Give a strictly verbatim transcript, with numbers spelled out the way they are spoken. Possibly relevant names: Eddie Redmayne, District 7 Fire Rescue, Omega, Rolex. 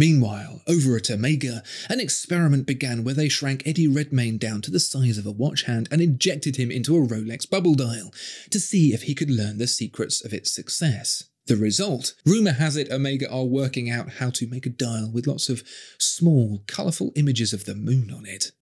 Meanwhile, over at Omega, an experiment began where they shrank Eddie Redmayne down to the size of a watch hand and injected him into a Rolex bubble dial to see if he could learn the secrets of its success. The result? Rumour has it Omega are working out how to make a dial with lots of small, colourful images of the moon on it.